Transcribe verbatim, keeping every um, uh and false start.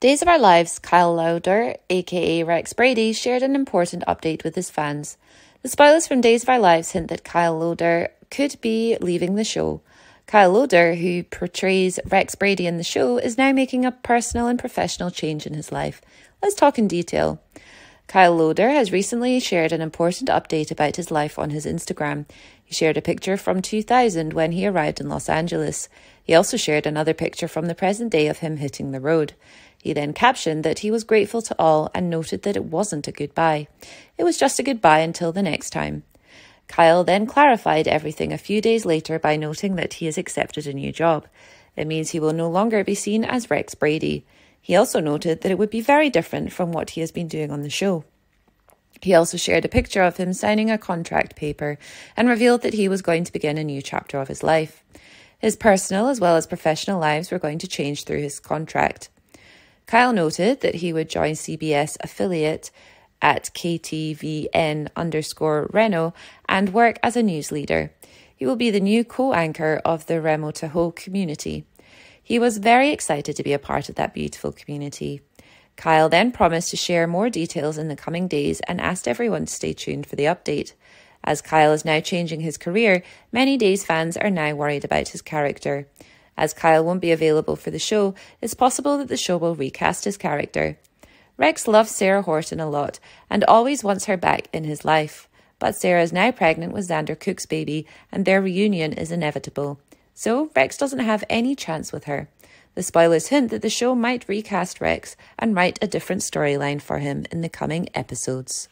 Days of Our Lives, Kyle Lowder, aka Rex Brady, shared an important update with his fans. The spoilers from Days of Our Lives hint that Kyle Lowder could be leaving the show. Kyle Lowder, who portrays Rex Brady in the show, is now making a personal and professional change in his life. Let's talk in detail. Kyle Lowder has recently shared an important update about his life on his Instagram. He shared a picture from two thousand when he arrived in Los Angeles. He also shared another picture from the present day of him hitting the road. He then captioned that he was grateful to all and noted that it wasn't a goodbye. It was just a goodbye until the next time. Kyle then clarified everything a few days later by noting that he has accepted a new job. It means he will no longer be seen as Rex Brady. He also noted that it would be very different from what he has been doing on the show. He also shared a picture of him signing a contract paper and revealed that he was going to begin a new chapter of his life. His personal as well as professional lives were going to change through his contract. Kyle noted that he would join C B S affiliate at K T V N underscore Reno and work as a news leader. He will be the new co-anchor of the Reno Tahoe community. He was very excited to be a part of that beautiful community. Kyle then promised to share more details in the coming days and asked everyone to stay tuned for the update. As Kyle is now changing his career, many Days fans are now worried about his character. As Kyle won't be available for the show, it's possible that the show will recast his character. Rex loves Sarah Horton a lot and always wants her back in his life. But Sarah is now pregnant with Xander Cook's baby and their reunion is inevitable. So Rex doesn't have any chance with her. The spoilers hint that the show might recast Rex and write a different storyline for him in the coming episodes.